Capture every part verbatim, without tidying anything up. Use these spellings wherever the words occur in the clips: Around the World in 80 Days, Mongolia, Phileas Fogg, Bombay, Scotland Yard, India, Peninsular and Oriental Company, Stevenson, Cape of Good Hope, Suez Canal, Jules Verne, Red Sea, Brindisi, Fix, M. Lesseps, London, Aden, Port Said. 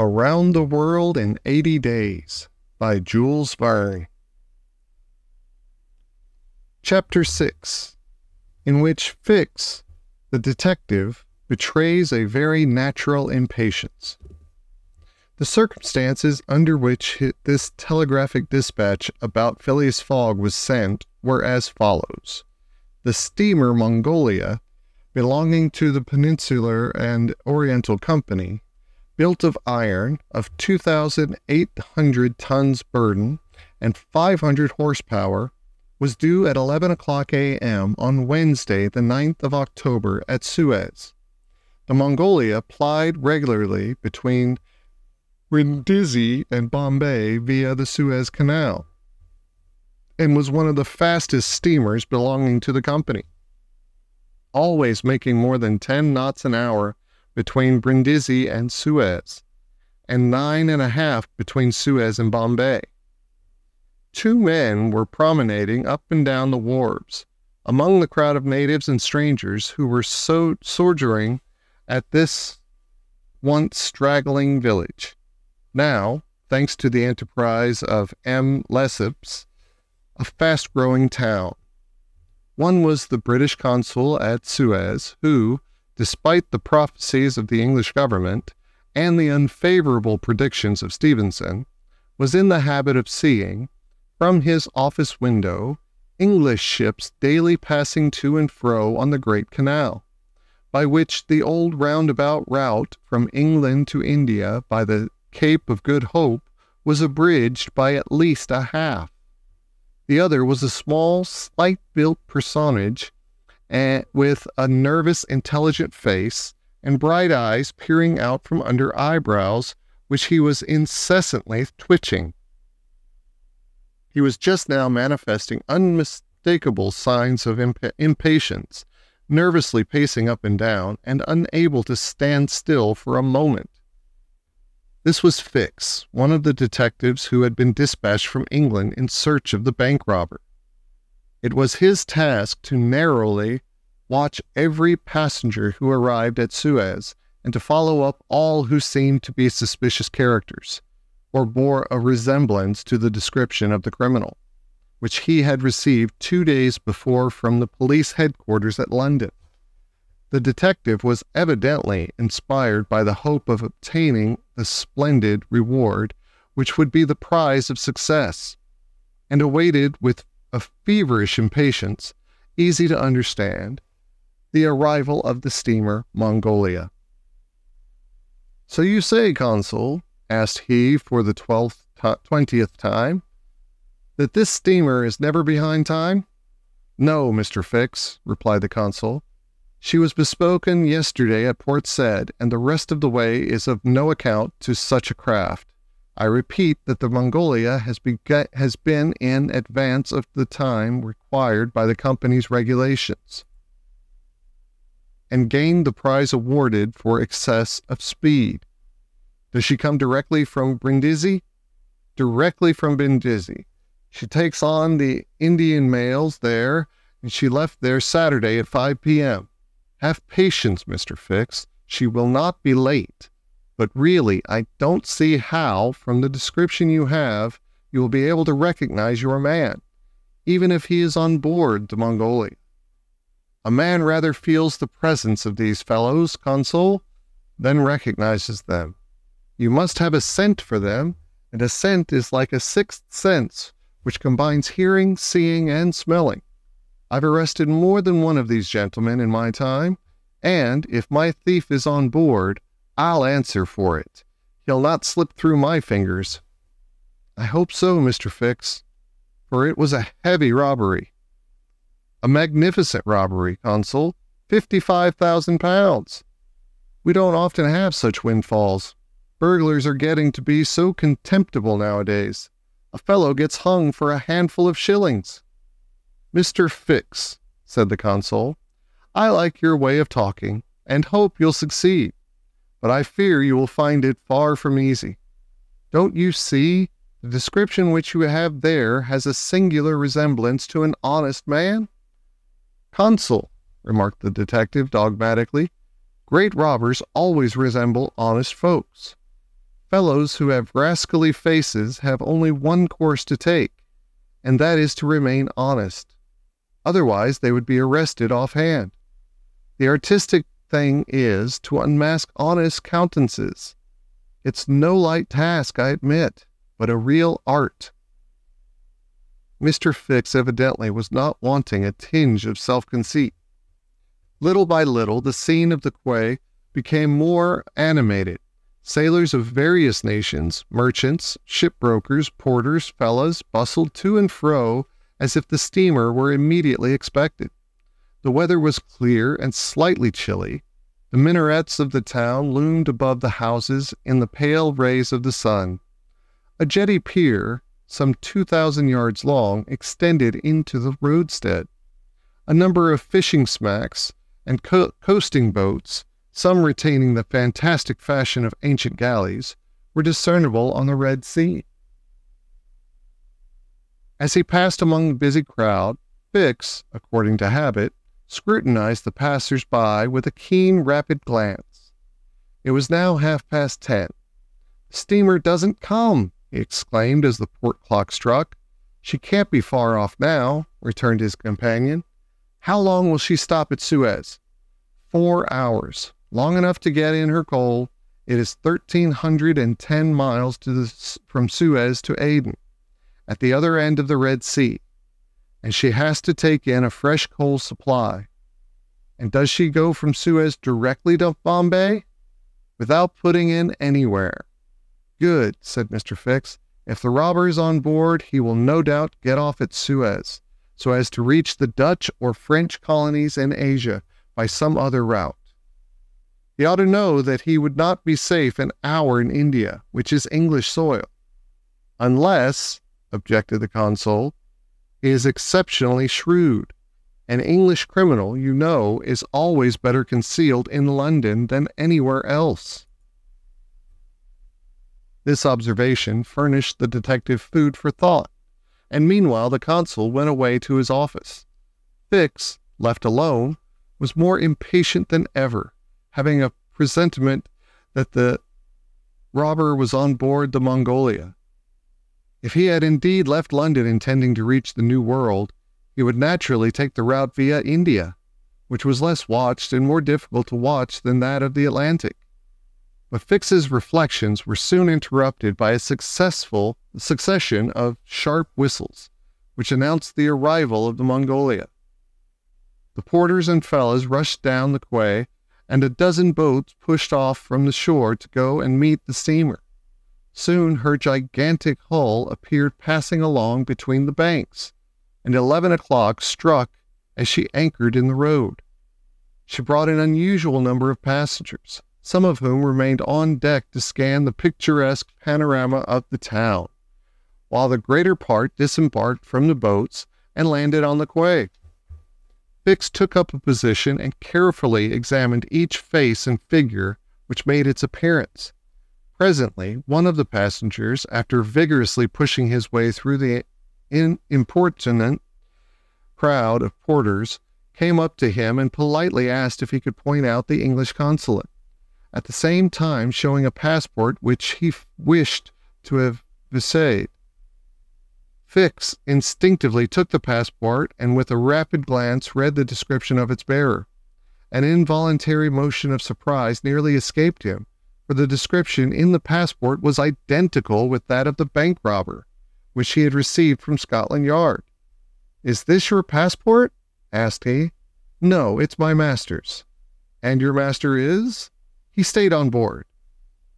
Around the World in eighty days by Jules Verne. Chapter six, in which Fix, the detective, betrays a very natural impatience. The circumstances under which this telegraphic dispatch about Phileas Fogg was sent were as follows. The steamer Mongolia, belonging to the Peninsular and Oriental Company, built of iron, of two thousand eight hundred tons burden and five hundred horsepower, was due at eleven o'clock a m on Wednesday the ninth of October at Suez. The Mongolia plied regularly between Brindisi and Bombay via the Suez Canal, and was one of the fastest steamers belonging to the company, always making more than ten knots an hour between Brindisi and Suez, and nine and a half between Suez and Bombay. Two men were promenading up and down the wharves, among the crowd of natives and strangers who were so sojourning at this once straggling village, now, thanks to the enterprise of M. Lesseps, a fast-growing town. One was the British consul at Suez, who, despite the prophecies of the English government and the unfavorable predictions of Stevenson, was in the habit of seeing, from his office window, English ships daily passing to and fro on the Great Canal, by which the old roundabout route from England to India by the Cape of Good Hope was abridged by at least a half. The other was a small, slight-built personage and with a nervous, intelligent face, and bright eyes peering out from under eyebrows, which he was incessantly twitching. He was just now manifesting unmistakable signs of imp impatience, nervously pacing up and down, and unable to stand still for a moment. This was Fix, one of the detectives who had been dispatched from England in search of the bank robber. It was his task to narrowly watch every passenger who arrived at Suez and to follow up all who seemed to be suspicious characters, or bore a resemblance to the description of the criminal, which he had received two days before from the police headquarters at London. The detective was evidently inspired by the hope of obtaining the splendid reward which would be the prize of success, and awaited with a feverish impatience, easy to understand, the arrival of the steamer Mongolia. "So you say, Consul," asked he for the twelfth, twentieth time, "that this steamer is never behind time?" "No, Mister Fix," replied the Consul. "She was bespoken yesterday at Port Said, and the rest of the way is of no account to such a craft. I repeat that the Mongolia has, has been in advance of the time required by the company's regulations, and gained the prize awarded for excess of speed." "Does she come directly from Brindisi?" "Directly from Brindisi. She takes on the Indian mails there, and she left there Saturday at five p m "Have patience, Mister Fix. She will not be late. But really, I don't see how, from the description you have, you will be able to recognize your man, even if he is on board the Mongolia. A man rather feels the presence of these fellows, Consul, than recognizes them. You must have a scent for them, and a scent is like a sixth sense, which combines hearing, seeing, and smelling. I've arrested more than one of these gentlemen in my time, and if my thief is on board, I'll answer for it. He'll not slip through my fingers." "I hope so, Mister Fix, for it was a heavy robbery." "A magnificent robbery, Consul. fifty-five thousand pounds. We don't often have such windfalls. Burglars are getting to be so contemptible nowadays. A fellow gets hung for a handful of shillings." "Mister Fix," said the Consul, "I like your way of talking, and hope you'll succeed. But I fear you will find it far from easy. Don't you see, the description which you have there has a singular resemblance to an honest man?" "Consul," remarked the detective dogmatically, "great robbers always resemble honest folks." Fellows who have rascally faces have only one course to take, and that is to remain honest. Otherwise they would be arrested offhand. The artistic thing is to unmask honest countenances. It's no light task, I admit, but a real art." Mister Fix evidently was not wanting a tinge of self-conceit. Little by little the scene of the quay became more animated. Sailors of various nations, merchants, shipbrokers, porters, fellows, bustled to and fro as if the steamer were immediately expected. The weather was clear and slightly chilly. The minarets of the town loomed above the houses in the pale rays of the sun. A jetty pier, some two thousand yards long, extended into the roadstead. A number of fishing smacks and co coasting boats, some retaining the fantastic fashion of ancient galleys, were discernible on the Red Sea. As he passed among the busy crowd, Fix, according to habit, scrutinized the passers-by with a keen, rapid glance. It was now half-past ten. "The steamer doesn't come," he exclaimed as the port clock struck. "She can't be far off now," returned his companion. "How long will she stop at Suez?" "Four hours. Long enough to get in her coal. It is thirteen hundred and ten miles to the, from Suez to Aden, at the other end of the Red Sea, and she has to take in a fresh coal supply." "And does she go from Suez directly to Bombay?" "Without putting in anywhere." "Good," said Mister Fix. "If the robber is on board, he will no doubt get off at Suez, so as to reach the Dutch or French colonies in Asia by some other route. He ought to know that he would not be safe an hour in India, which is English soil." "Unless," objected the consul, "he is exceptionally shrewd. An English criminal, you know, is always better concealed in London than anywhere else." This observation furnished the detective food for thought, and meanwhile the consul went away to his office. Fix, left alone, was more impatient than ever, having a presentiment that the robber was on board the Mongolia. If he had indeed left London intending to reach the New World, he would naturally take the route via India, which was less watched and more difficult to watch than that of the Atlantic. But Fix's reflections were soon interrupted by a successful succession of sharp whistles, which announced the arrival of the Mongolia. The porters and fellows rushed down the quay, and a dozen boats pushed off from the shore to go and meet the steamer. Soon her gigantic hull appeared passing along between the banks, and eleven o'clock struck as she anchored in the road. She brought an unusual number of passengers, some of whom remained on deck to scan the picturesque panorama of the town, while the greater part disembarked from the boats and landed on the quay. Fix took up a position and carefully examined each face and figure which made its appearance. Presently, one of the passengers, after vigorously pushing his way through the importunate crowd of porters, came up to him and politely asked if he could point out the English consulate, at the same time showing a passport which he wished to have viséed. Fix instinctively took the passport and with a rapid glance read the description of its bearer. An involuntary motion of surprise nearly escaped him, for the description in the passport was identical with that of the bank robber, which he had received from Scotland Yard. "Is this your passport?" asked he. "No, it's my master's." "And your master is?" "He stayed on board,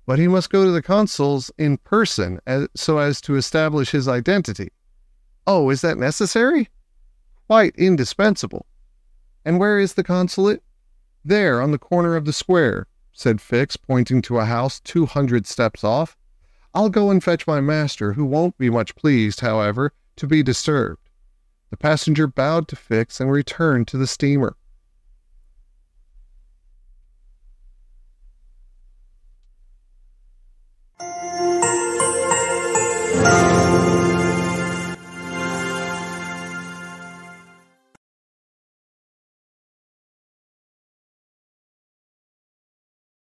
but he must go to the consul's in person as, so as to establish his identity." "Oh, is that necessary?" "Quite indispensable." "And where is the consulate?" "There, on the corner of the square," said Fix, pointing to a house two hundred steps off. "I'll go and fetch my master, who won't be much pleased, however, to be disturbed." The passenger bowed to Fix and returned to the steamer.